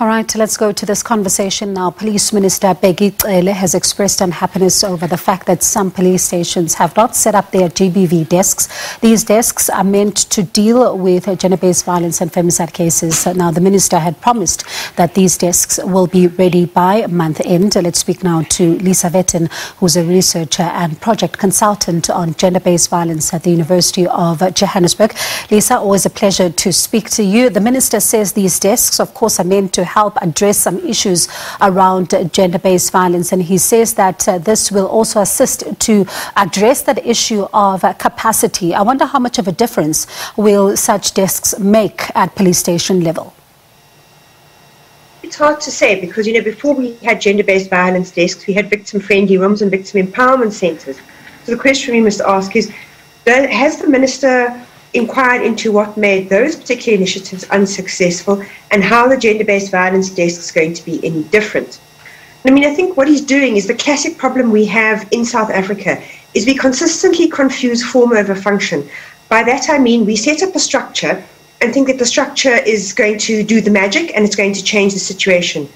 All right, let's go to this conversation now. Police Minister Bheki Cele has expressed unhappiness over the fact that some police stations have not set up their GBV desks. These desks are meant to deal with gender-based violence and femicide cases. Now, the minister had promised that these desks will be ready by month end. Let's speak now to Lisa Vetten, who's a researcher and project consultant on gender-based violence at the University of Johannesburg. Lisa, always a pleasure to speak to you. The minister says these desks, of course, are meant to help address some issues around gender-based violence, and he says that this will also assist to address that issue of capacity. I wonder how much of a difference will such desks make at police station level? It's hard to say because, you know, before we had gender-based violence desks, we had victim-friendly rooms and victim empowerment centres. So the question we must ask is, has the minister inquired into what made those particular initiatives unsuccessful and how the gender-based violence desk is going to be any different? I mean, I think what he's doing is the classic problem we have in South Africa is we consistently confuse form over function. By that I mean we set up a structure and think that the structure is going to do the magic and it's going to change the situation,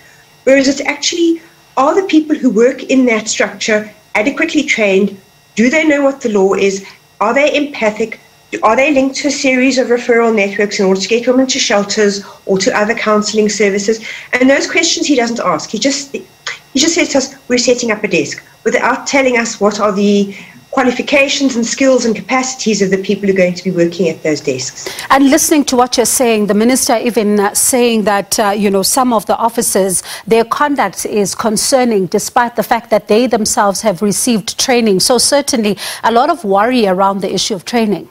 whereas it's actually, are the people who work in that structure adequately trained? Do they know what the law is? Are they empathic? Are they linked to a series of referral networks in order to get women to shelters or to other counselling services? And those questions he doesn't ask. He just says to us, we're setting up a desk, without telling us what are the qualifications and skills and capacities of the people who are going to be working at those desks. And listening to what you're saying, the minister even saying that, you know, some of the officers, their conduct is concerning despite the fact that they themselves have received training. So certainly a lot of worry around the issue of training.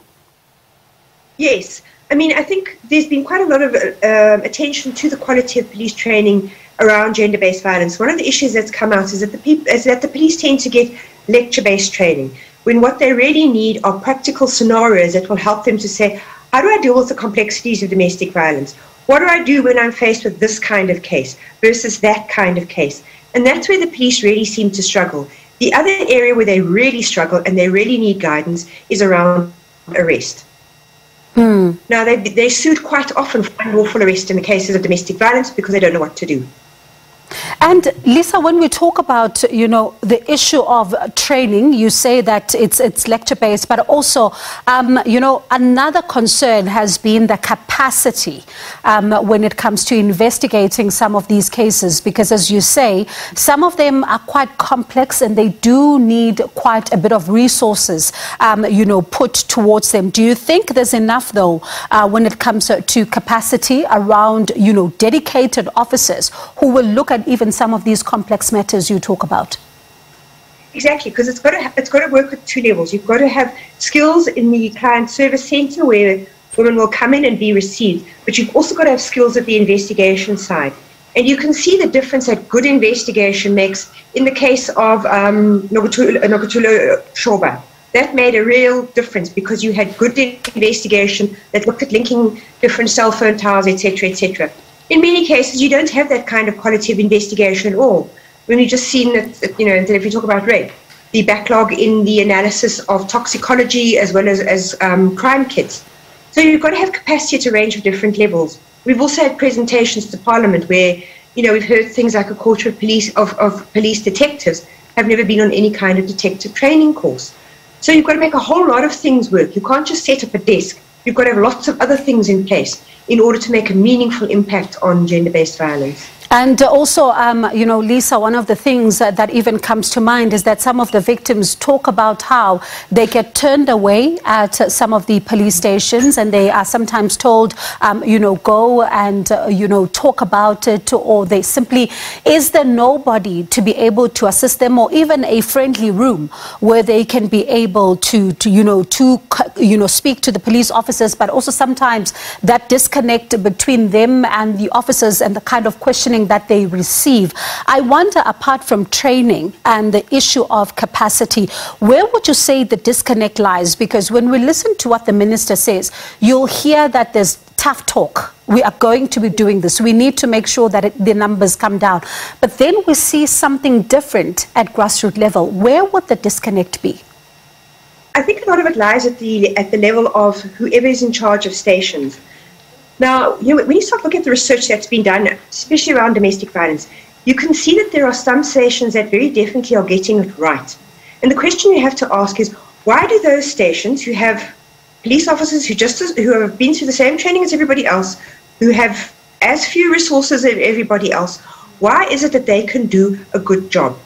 Yes. I mean, I think there's been quite a lot of attention to the quality of police training around gender-based violence. One of the issues that's come out is that the police tend to get lecture-based training, when what they really need are practical scenarios that will help them to say, how do I deal with the complexities of domestic violence? What do I do when I'm faced with this kind of case versus that kind of case? And that's where the police really seem to struggle. The other area where they really struggle and they really need guidance is around arrest. Mm. Now, they sued quite often for unlawful arrest in the cases of domestic violence because they don't know what to do. And Lisa, when we talk about, you know, the issue of training, you say that it's lecture-based, but also, you know, another concern has been the capacity when it comes to investigating some of these cases, because as you say, some of them are quite complex and they do need quite a bit of resources, you know, put towards them. Do you think there's enough, though, when it comes to capacity around, you know, dedicated officers who will look at even some of these complex matters you talk about? Exactly, because it's got to work at two levels. You've got to have skills in the client service centre where women will come in and be received, but you've also got to have skills at the investigation side. And you can see the difference that good investigation makes in the case of Nobutula Shoba. That made a real difference because you had good investigation that looked at linking different cell phone towers, etc., etc. In many cases, you don't have that kind of quality of investigation at all. When we've just seen that, you know, that if you talk about rape, the backlog in the analysis of toxicology as well as crime kits. So you've got to have capacity at a range of different levels. We've also had presentations to Parliament where, you know, we've heard things like a quarter of police detectives have never been on any kind of detective training course. So you've got to make a whole lot of things work. You can't just set up a desk. You've got to have lots of other things in place in order to make a meaningful impact on gender-based violence. And also, you know, Lisa, one of the things that even comes to mind is that some of the victims talk about how they get turned away at some of the police stations, and they are sometimes told, you know, go and, you know, talk about it, or they simply, is there nobody to be able to assist them, or even a friendly room where they can be able to speak to the police officers, but also sometimes that disconnect between them and the officers and the kind of questioning that they receive. I wonder, apart from training and the issue of capacity, where would you say the disconnect lies? Because when we listen to what the minister says, you'll hear that there's tough talk. We are going to be doing this. We need to make sure that the numbers come down. But then we see something different at grassroots level. Where would the disconnect be? I think a lot of it lies at the level of whoever is in charge of stations. Now, you know, when you start looking at the research that's been done, especially around domestic violence, you can see that there are some stations that very definitely are getting it right. And the question you have to ask is, why do those stations who have police officers who have been through the same training as everybody else, who have as few resources as everybody else, why is it that they can do a good job?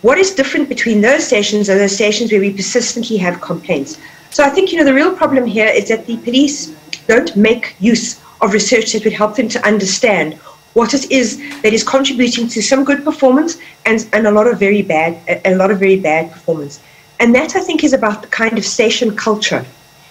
What is different between those stations and those stations where we persistently have complaints? So I think, you know, the real problem here is that the police don't make use of research that would help them to understand what it is that is contributing to some good performance and a lot of very bad performance. And that, I think, is about the kind of station culture.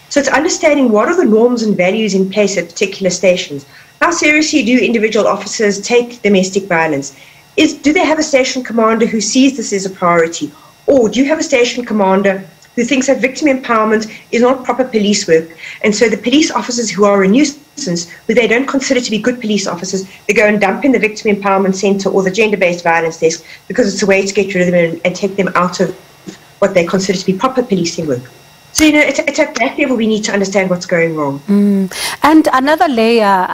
So it's understanding what are the norms and values in place at particular stations. How seriously do individual officers take domestic violence? Do they have a station commander who sees this as a priority? Or do you have a station commander who thinks that victim empowerment is not proper police work? And so the police officers who are a nuisance, who they don't consider to be good police officers, they go and dump in the victim empowerment centre or the gender-based violence desk because it's a way to get rid of them and take them out of what they consider to be proper policing work. So, you know, it's at that level we need to understand what's going wrong. And another layer,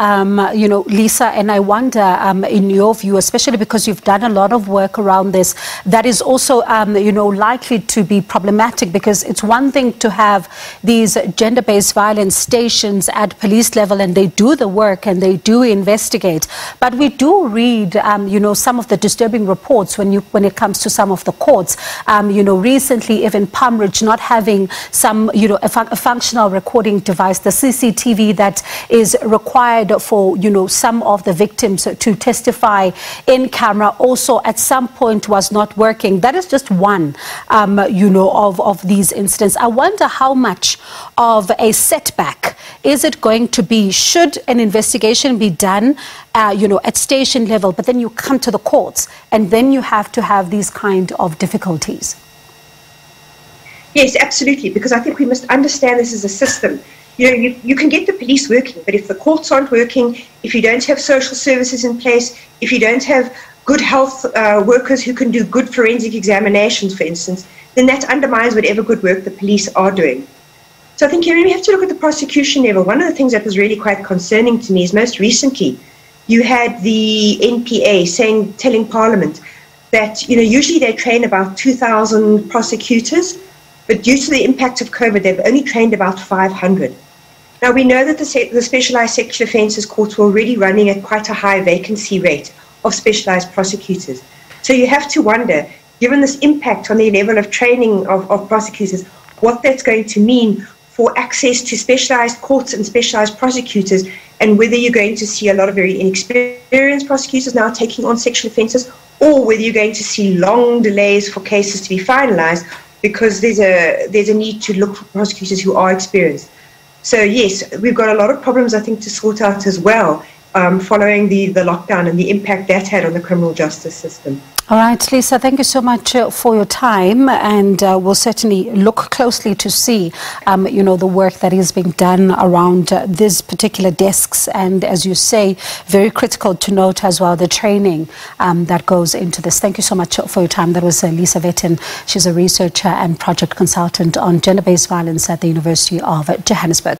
you know, Lisa, and I wonder, in your view, especially because you've done a lot of work around this, that is also, you know, likely to be problematic, because it's one thing to have these gender-based violence stations at police level, and they do the work and they do investigate. But we do read, you know, some of the disturbing reports when it comes to some of the courts. You know, recently, even Palm Ridge not having some, you know, a functional recording device, the CCTV that is required for, you know, some of the victims to testify in camera, also at some point was not working. That is just one, you know, of these incidents. I wonder how much of a setback is it going to be should an investigation be done, you know, at station level, but then you come to the courts and then you have to have these kind of difficulties. Yes, absolutely, because I think we must understand this as a system. You know, you can get the police working, but if the courts aren't working, if you don't have social services in place, if you don't have good health workers who can do good forensic examinations, for instance, then that undermines whatever good work the police are doing. So I think you really have to look at the prosecution level. One of the things that was really quite concerning to me is most recently you had the NPA telling Parliament that, you know, usually they train about 2,000 prosecutors, but due to the impact of COVID, they've only trained about 500. Now, we know that the specialized sexual offences courts were already running at quite a high vacancy rate of specialized prosecutors. So you have to wonder, given this impact on the level of training of prosecutors, what that's going to mean for access to specialized courts and specialized prosecutors, and whether you're going to see a lot of very inexperienced prosecutors now taking on sexual offences, or whether you're going to see long delays for cases to be finalized, because there's a need to look for prosecutors who are experienced. So yes, we've got a lot of problems, I think, to sort out as well, following the lockdown and the impact that had on the criminal justice system. All right, Lisa, thank you so much for your time, and we'll certainly look closely to see, you know, the work that is being done around these particular desks, and as you say, very critical to note as well the training that goes into this. Thank you so much for your time. That was Lisa Vetten. She's a researcher and project consultant on gender-based violence at the University of Johannesburg.